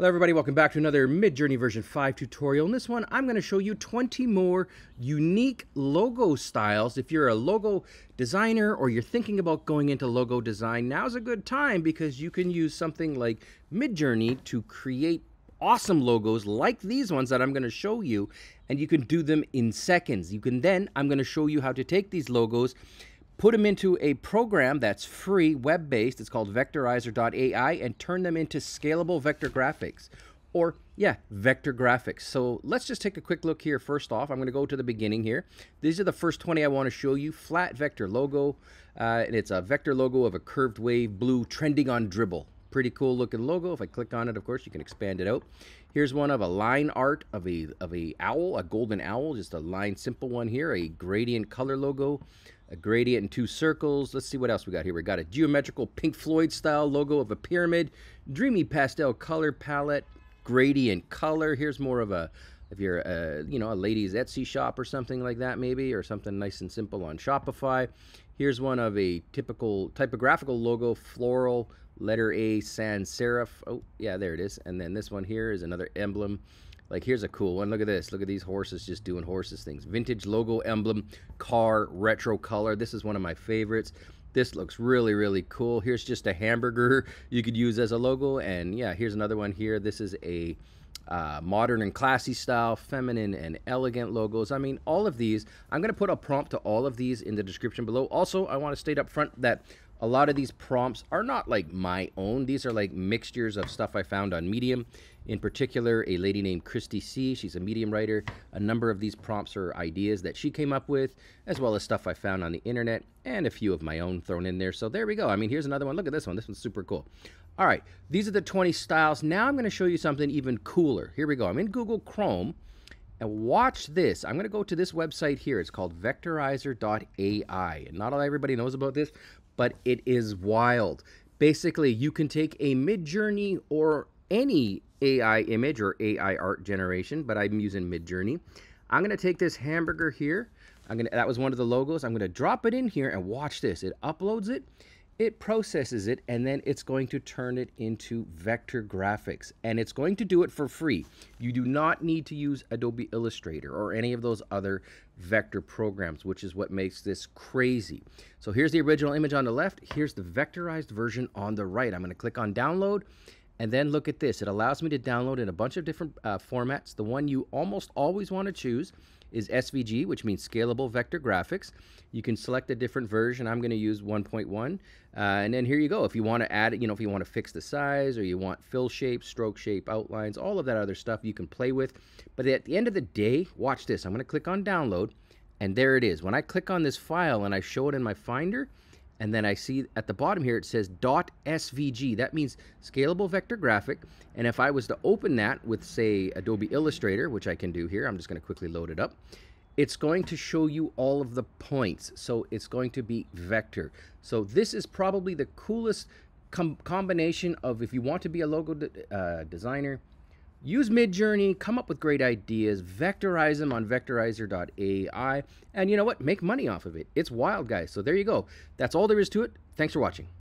Hello everybody, welcome back to another Midjourney version 5 tutorial. In this one, I'm going to show you 20 more unique logo styles. If you're a logo designer or you're thinking about going into logo design, now's a good time because you can use something like Midjourney to create awesome logos like these ones that I'm going to show you, and you can do them in seconds. I'm going to show you how to take these logos, put them into a program that's free, web-based. It's called vectorizer.ai, and turn them into scalable vector graphics. Or, yeah, vector graphics. So let's just take a quick look here first off. I'm going to go to the beginning here. These are the first 20 I want to show you. Flat vector logo, and it's a vector logo of a curved wave, blue, trending on dribble. Pretty cool looking logo. If I click on it, of course, you can expand it out. Here's one of a line art of a owl, a golden owl, just a line simple one here, a gradient color logo, a gradient and two circles. Let's see what else we got here. We got a geometrical Pink Floyd style logo of a pyramid, dreamy pastel color palette, gradient color. Here's more of a, if you're a, you know, a ladies Etsy shop or something like that maybe, or something nice and simple on Shopify. Here's one of a typical typographical logo, floral, letter A, sans serif. Oh, yeah, there it is. And then this one here is another emblem. Like, here's a cool one. Look at this. Look at these horses just doing horses things. Vintage logo, emblem, car, retro color. This is one of my favorites. This looks really, really cool. Here's just a hamburger you could use as a logo. And yeah, here's another one here. This is a modern and classy style, feminine and elegant logos. I mean, all of these, I'm going to put a prompt to all of these in the description below. Also, I want to state up front that a lot of these prompts are not like my own. These are like mixtures of stuff I found on Medium. In particular, a lady named Christy C, she's a Medium writer. A number of these prompts are ideas that she came up with, as well as stuff I found on the internet, and a few of my own thrown in there. So there we go. I mean, here's another one. Look at this one. This one's super cool. All right, these are the 20 styles. Now I'm going to show you something even cooler. Here we go. I'm in Google Chrome, and watch this. I'm going to go to this website here. It's called vectorizer.ai. And not everybody knows about this, but it is wild. Basically, you can take a Midjourney or any AI image or AI art generation, but I'm using Midjourney. I'm going to take this hamburger here. That was one of the logos. I'm going to drop it in here and watch this. It uploads it, it processes it, and then it's going to turn it into vector graphics. And it's going to do it for free. You do not need to use Adobe Illustrator or any of those other vector programs, which is what makes this crazy. So here's the original image on the left. Here's the vectorized version on the right. I'm going to click on download. And then look at this. It allows me to download in a bunch of different formats. The one you almost always want to choose is SVG, which means Scalable Vector Graphics. You can select a different version. I'm going to use 1.1. And then here you go. If you want to add it, you know, if you want to fix the size or you want fill shape, stroke shape, outlines, all of that other stuff you can play with. But at the end of the day, watch this. I'm going to click on download, and there it is. When I click on this file and I show it in my Finder, and then I see at the bottom here, it says .svg. That means Scalable Vector Graphic. And if I was to open that with, say, Adobe Illustrator, which I can do here, I'm just going to quickly load it up. It's going to show you all of the points. So it's going to be vector. So this is probably the coolest combination of, if you want to be a logo designer, use Midjourney, come up with great ideas, vectorize them on vectorizer.ai, and you know what? Make money off of it. It's wild, guys. So there you go. That's all there is to it. Thanks for watching.